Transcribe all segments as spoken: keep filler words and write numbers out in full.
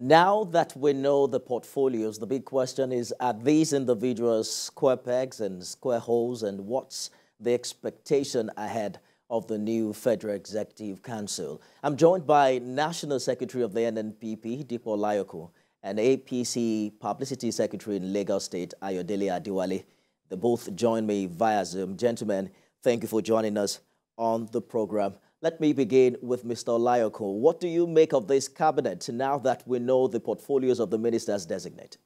Now that we know the portfolios, the big question is, are these individuals square pegs and square holes, and what's the expectation ahead of the new Federal Executive Council? I'm joined by National Secretary of the N N P P, Dipo Layoko, and A P C Publicity Secretary in Lagos State, Ayodele Adewale. They both joined me via Zoom. Gentlemen, thank you for joining us on the program. Let me begin with Mister Layoko. What do you make of this cabinet now that we know the portfolios of the ministers designate?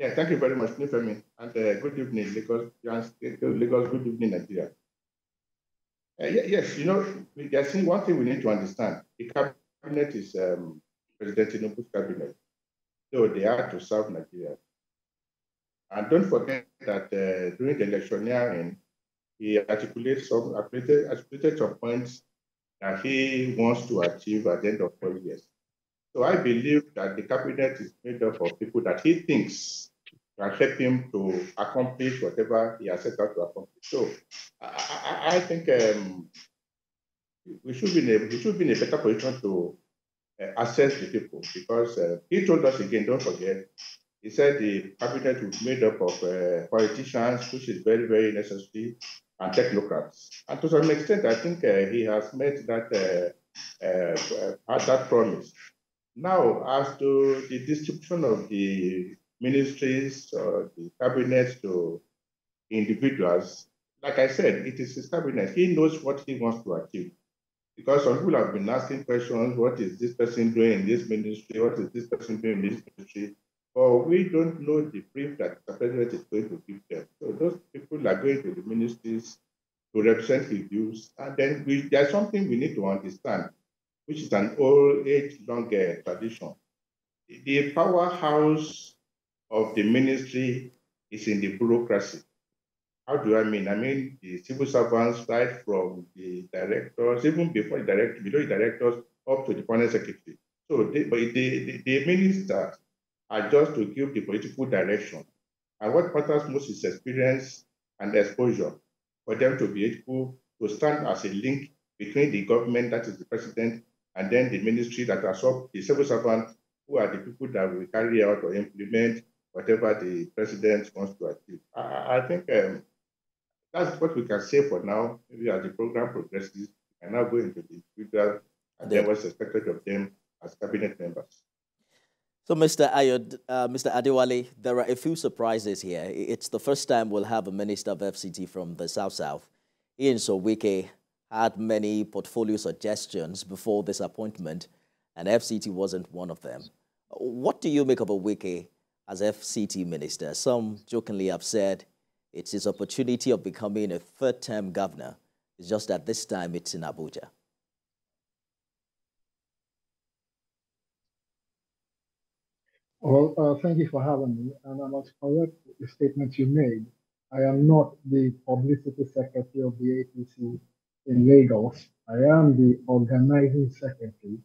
Yeah, thank you very much, Nifemi, and uh, good evening, Lagos, Lagos, good evening, Nigeria. Uh, yes, you know, I think one thing we need to understand, the cabinet is um, President Tinubu's cabinet, so they are to serve Nigeria. And don't forget that uh, during the electioneering, he articulates some, articulates some points that he wants to achieve at the end of four years. So I believe that the cabinet is made up of people that he thinks can help him to accomplish whatever he has set out to accomplish. So I, I, I think um, we, should be in a, we should be in a better position to uh, assess the people, because uh, he told us again, don't forget, he said the cabinet was made up of uh, politicians, which is very, very necessary, and technocrats. And to some extent, I think uh, he has made that, uh, uh, uh, that promise. Now, as to the distribution of the ministries or the cabinets to individuals, like I said, it is his cabinet. He knows what he wants to achieve. Because some people have been asking questions, what is this person doing in this ministry? What is this person doing in this ministry? Or we don't know the brief that the president is going to give them. So those people are going to the ministries to represent his views. And then we, there's something we need to understand, which is an old age-long uh, tradition. The powerhouse of the ministry is in the bureaucracy. How do I mean? I mean the civil servants, right from the directors, even before the director, below the directors, up to the permanent secretary. So they, but the, the, the minister are just to give the political direction. And what matters most is experience and exposure for them to be able to stand as a link between the government, that is the president, and then the ministry that are sub the civil servants, who are the people that will carry out or implement whatever the president wants to achieve. I, I think um, that's what we can say for now. Maybe as the program progresses, we can now go into the individual and then what's expected of them as cabinet members. So, Mister Ayod, uh, Mister Adewale, there are a few surprises here. It's the first time we'll have a minister of F C T from the South-South. Nyesom Wike had many portfolio suggestions before this appointment, and F C T wasn't one of them. What do you make of a Wike as F C T minister? Some jokingly have said it's his opportunity of becoming a third-term governor. It's just that this time it's in Abuja. Well, uh, thank you for having me, and I must correct the statement you made. I am not the publicity secretary of the A P C in Lagos. I am the organizing secretary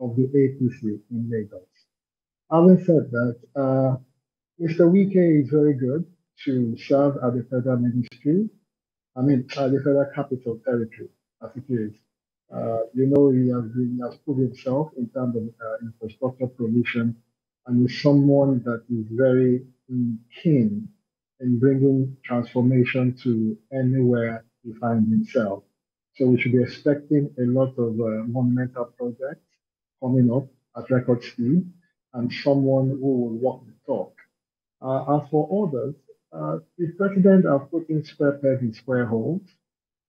of the A P C in Lagos. Having said that, uh, Mister Wike is very good to serve at the federal ministry, I mean, at the federal capital territory, as it is. Uh, you know, he has, been, he has proved himself in terms of uh, infrastructure provision, and is someone that is very keen in bringing transformation to anywhere he finds himself. So we should be expecting a lot of uh, monumental projects coming up at record speed, and someone who will walk the talk. Uh, as for others, uh, the president has put in square pegs in square holes.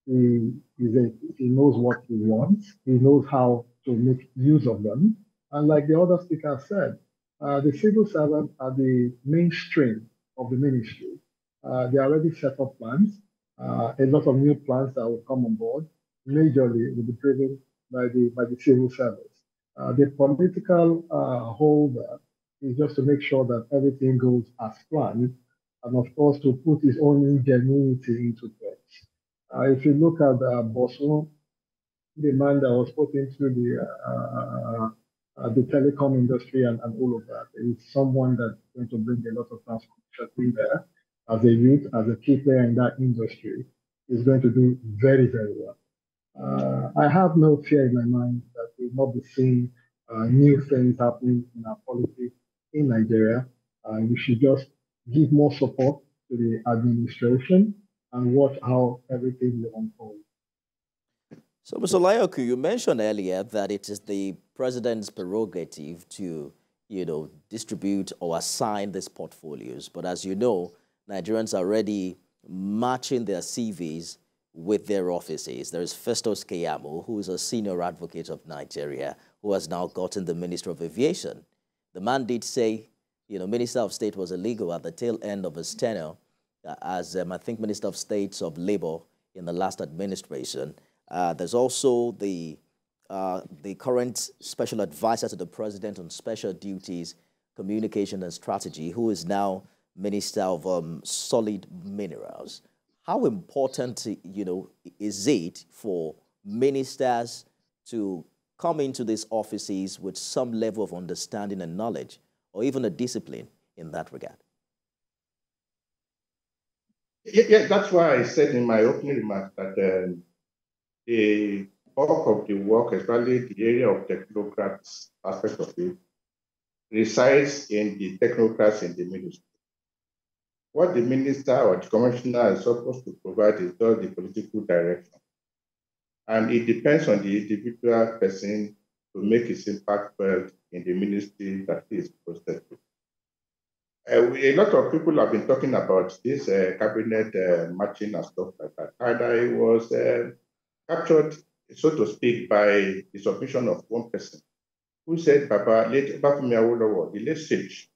He, he's a, he knows what he wants. He knows how to make use of them. And like the other speaker said, Uh, the civil servants are the mainstream of the ministry. Uh, they already set up plans, uh, a lot of new plans that will come on board, majorly will be driven by the, by the civil servants. Uh, the political uh, holder is just to make sure that everything goes as planned, and of course to put his own ingenuity into place. Uh, if you look at uh, Bosu, the man that was put into the uh, uh, Uh, the telecom industry and, and all of that, is someone that's going to bring a lot of transformation in there. As a youth, as a key player in that industry, is going to do very, very well. Uh, I have no fear in my mind that we will not be seeing uh, new things happening in our politics in Nigeria. Uh, we should just give more support to the administration and watch how everything will unfold. So, Mister Layoko, you mentioned earlier that it is the president's prerogative to, you know, distribute or assign these portfolios. But as you know, Nigerians are already matching their C Vs with their offices. There is Festus Keyamo, who is a senior advocate of Nigeria, who has now gotten the Minister of Aviation. The man did say, you know, Minister of State was illegal at the tail end of his tenure uh, as, um, I think, Minister of States of Labor in the last administration. Uh, there's also the, uh, the current special advisor to the president on special duties, communication and strategy, who is now Minister of um, Solid Minerals. How important, you know, is it for ministers to come into these offices with some level of understanding and knowledge, or even a discipline in that regard? Yeah, yeah, that's why I said in my opening remarks that um, the bulk of the work, especially the area of technocrats aspect of it, resides in the technocrats in the ministry. What the minister or the commissioner is supposed to provide is just the political direction. And it depends on the individual person to make his impact felt in the ministry that he is posted to. Uh, we, a lot of people have been talking about this uh, cabinet uh, matching and stuff like that. And I was uh, captured, so to speak, by the submission of one person who said, Baba, late Bafumi Awolowo, the late sage,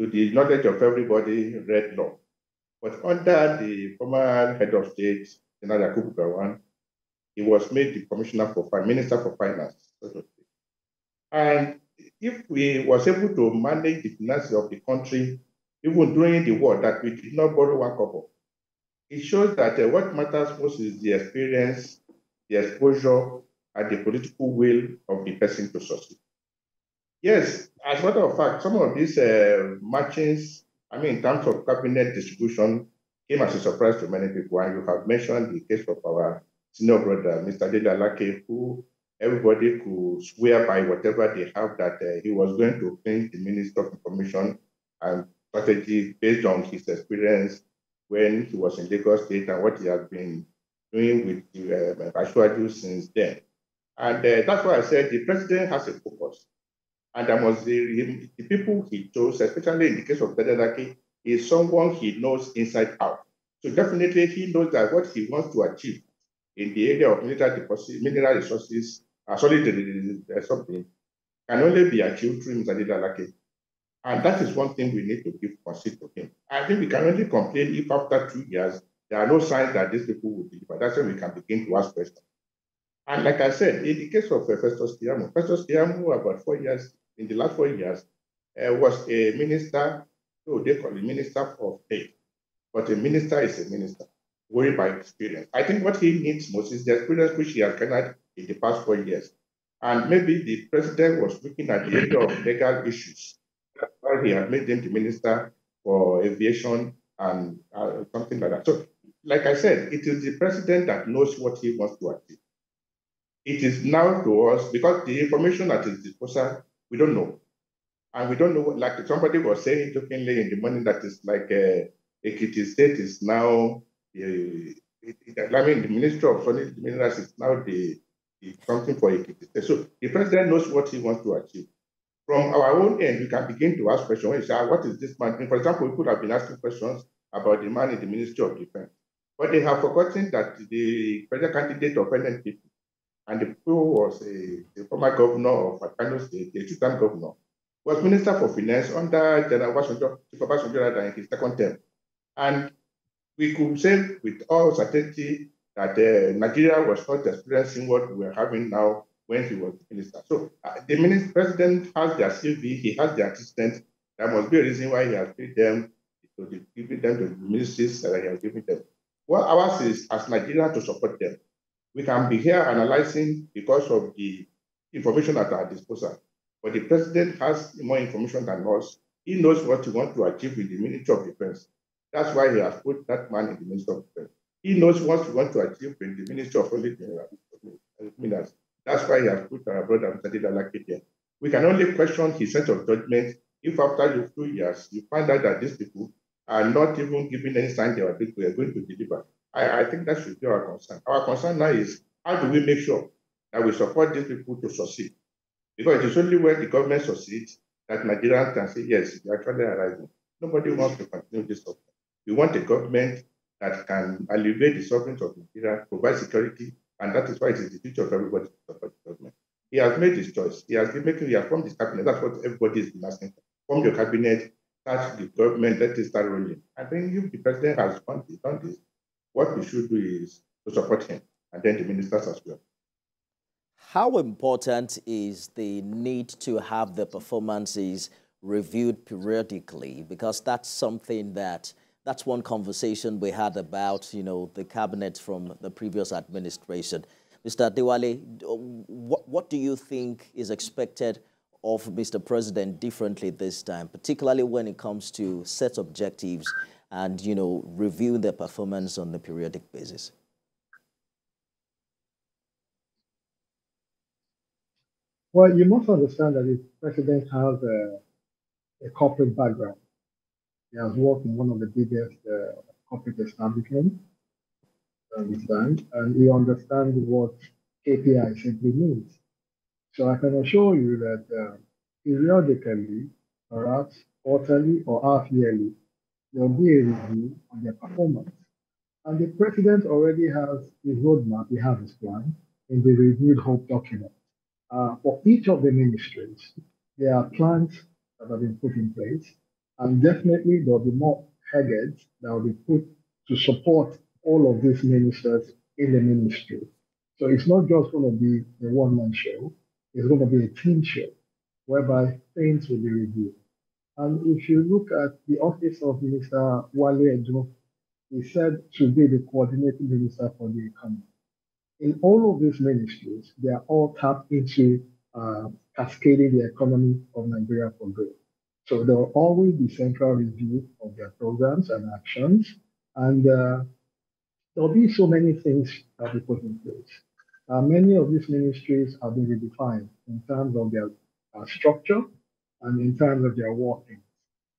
to the knowledge of everybody, read law. But under the former head of state, General Akukwu One, he was made the commissioner for minister for finance. And if we was able to manage the finances of the country, even during the war, that we did not borrow one kobo, it shows that uh, what matters most is the experience, the exposure, and the political will of the person to succeed. Yes, as a matter of fact, some of these uh, matchings, I mean, in terms of cabinet distribution, came as a surprise to many people. And you have mentioned the case of our senior brother, Mister Dada Lake, who everybody could swear by whatever they have that uh, he was going to change the Minister of Information and Strategy based on his experience when he was in Lagos State and what he has been doing with the uh, Ashwaju since then. And uh, that's why I said the president has a focus. And I must say, the, the people he chose, especially in the case of Benedaki, is someone he knows inside out. So definitely he knows that what he wants to achieve in the area of mineral deposits, mineral resources, uh, solid uh, something, can only be achieved through Mister Benedaki. And that is one thing we need to give conceit to him. I think we can only complain if after two years, there are no signs that these people will deliver. That's when we can begin to ask questions. And like I said, in the case of uh, Festus Keyamo, Festus Keyamo, about four years, in the last four years, uh, was a minister, so they call him Minister of State. But a minister is a minister, going by experience. I think what he needs most is the experience which he has garnered in the past four years. And maybe the president was looking at the area of legal issues. That's why he had made him the Minister for Aviation and uh, something like that. So, like I said, it is the president that knows what he wants to achieve. It is now to us, because the information at his disposal, we don't know. And we don't know, like somebody was saying jokingly in the morning, that it's like a, a Ekiti State is now, a, it, it, I mean, the Ministry of Solid Minerals is now the, the something for Ekiti State. So the president knows what he wants to achieve. From our own end, we can begin to ask questions. We say, what is this man? For example, we could have been asking questions about the man in the Ministry of Defense. But they have forgotten that the president candidate of N N P P, and the people was a, the former governor of Kano State, the two-time governor, was Minister for Finance under General Babangida in his second term. And we could say with all certainty that uh, Nigeria was not experiencing what we are having now when he was minister. So uh, the minister, president has their C V, he has their assistant. There must be a reason why he has paid them, to the, giving them the ministries that he has given them. What ours is as Nigeria to support them. We can be here analyzing because of the information at our disposal. But the president has more information than us. He knows what he wants to achieve with the Ministry of Defense. That's why he has put that man in the Ministry of Defense. He knows what he wants to achieve with the Ministry of Solid Minerals. That's why he has put our brother Mister Dada Lake there. We can only question his sense of judgment if after you two years you find out that these people are not even giving any sign they are going to deliver. I, I think that should be our concern. Our concern now is how do we make sure that we support these people to succeed? Because it is only when the government succeeds that Nigerians can say, yes, they are actually arriving. Nobody wants to continue this government. We want a government that can alleviate the sufferings of Nigeria, provide security, and that is why it is the future of everybody to support the government. He has made his choice. He has been making, he has formed his cabinet. That's what everybody is asking. Form your cabinet, start the government, let it start rolling. I think if the president has done this, done this, what we should do is to support him, and then the ministers as well. How important is the need to have the performances reviewed periodically? Because that's something that, that's one conversation we had about, you know, the cabinet from the previous administration. Mister Adewale, what, what do you think is expected of Mister President differently this time, particularly when it comes to set objectives and, you know, reviewing their performance on a periodic basis? Well, you must understand that the president has a, a corporate background. He has worked in one of the biggest uh, corporate establishments, understand, and he understands what K P I simply means. So I can assure you that uh, periodically, perhaps quarterly or half-yearly, there will be a review on their performance. And the president already has his roadmap, he has his plan, in the reviewed hope document. Uh, for each of the ministries, there are plans that have been put in place, and definitely there will be more headers that will be put to support all of these ministers in the ministry. So it's not just going to be a one-man show, it's going to be a team show, whereby things will be reviewed. And if you look at the office of Minister Wale Edu, he said to be the coordinating minister for the economy. In all of these ministries, they are all tapped into uh, cascading the economy of Nigeria for good. So there will always be central review of their programs and actions, and uh, there will be so many things that will be put in place. Uh, many of these ministries have been redefined in terms of their uh, structure and in terms of their working.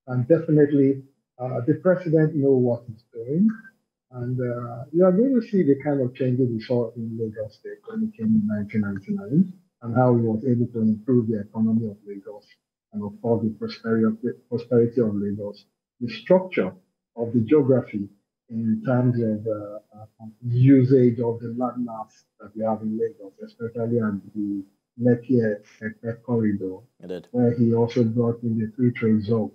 And definitely, uh, the president knows what he's doing. And uh, you are going to see the kind of changes we saw in Lagos State when it came in nineteen ninety-nine, and how he was able to improve the economy of Lagos, and of course the prosperity of, prosperity of Lagos. The structure of the geography in terms of uh, uh, usage of the landmass that we have in Lagos, especially at the Lekki corridor, where he also brought in the free trade zone.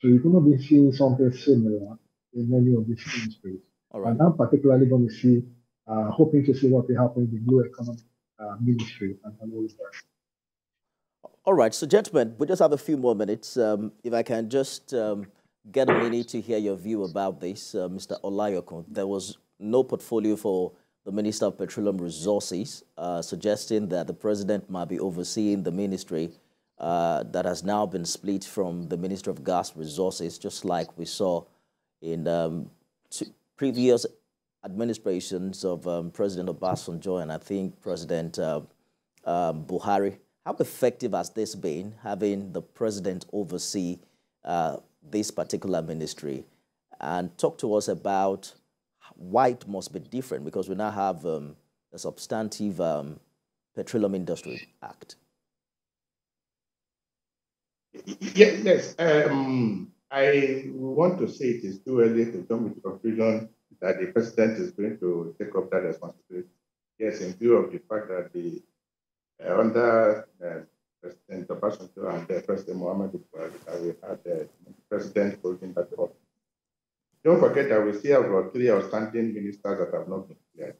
So you're going to be seeing something similar in many of these industries. All right. And I'm particularly going to see, uh, hoping to see what will happen in the new economic uh, ministry and all of that. All right, so gentlemen, we just have a few more minutes. Um, if I can just um, get a minute to hear your view about this, uh, Mister Olayoko. There was no portfolio for the Minister of Petroleum Resources, uh, suggesting that the president might be overseeing the ministry uh, that has now been split from the Ministry of Gas Resources, just like we saw in um, two previous administrations of um, President Obasanjo and I think President uh, uh, Buhari. How effective has this been, having the president oversee uh, this particular ministry? And talk to us about why it must be different, because we now have um, a substantive um, Petroleum Industry Act. Yes, um, I want to say it is too early to come with conclusion that the president is going to take up that responsibility. Yes, in view of the fact that the uh, under uh, President Obasanjo and uh, President Muhammadu Buhari, we had uh, the president holding that office. Don't forget that we still have about three outstanding ministers that have not been cleared.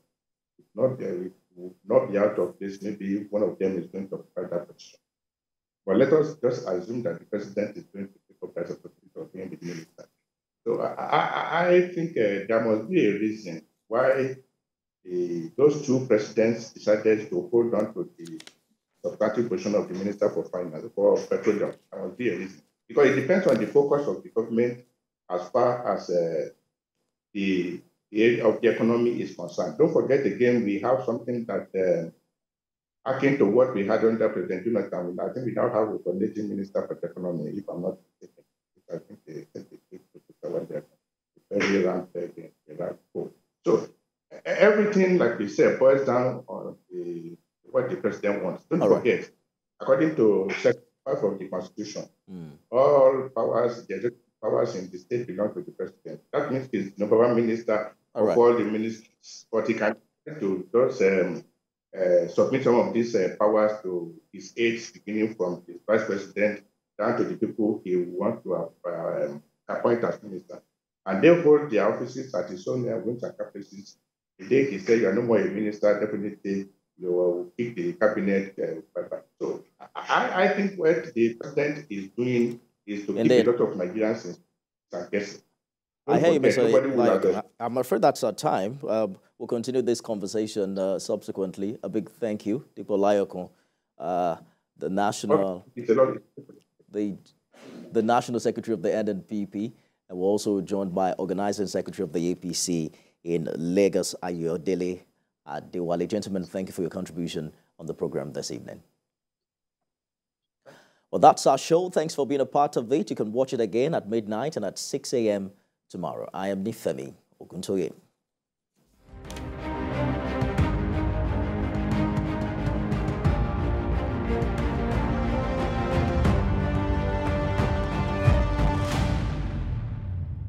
If not, uh, we will not be out of this. Maybe one of them is going to occupy that position. But let us just assume that the president is going to take up that responsibility of being the minister. So I, I, I think uh, there must be a reason why the, those two presidents decided to hold on to the substantive position of the Minister for Finance, for Petroleum. There must be a reason. Because it depends on the focus of the government as far as uh, the, the area of the economy is concerned. Don't forget, again, we have something that uh, akin to what we had under President Jonathan. I think we now have a coordinating minister for the economy, if I'm not mistaken. I think they sent it to very ranked against the right code. So everything, like we said, boils down on the, what the president wants. Don't all forget, right. According to Section five of the Constitution, mm. all powers, the powers in the state belong to the president. That means he's number one minister all of right. all the ministries, but he can to those, um, uh, submit some of these uh, powers to his aides, beginning from the vice president down to the people he wants to have, um, appoint as minister. And they hold their offices at his own whims and caprices. The day he said, you are no more a minister, definitely you will pick the cabinet. Uh, bye bye. So I, I think what the president is doing is to Indeed. keep a lot of Nigerians in guessing. I hear you, Mister Like, I'm afraid that's our time. Uh, we'll continue this conversation uh, subsequently. A big thank you, Dipo Layoko, uh, the national, okay. the the national secretary of the N N P P, and we're also joined by organizing secretary of the A P C in Lagos, Ayodele Adewale. Gentlemen, thank you for your contribution on the program this evening. Well, that's our show. Thanks for being a part of it. You can watch it again at midnight and at six A M tomorrow. I am Nifemi Okuntoye.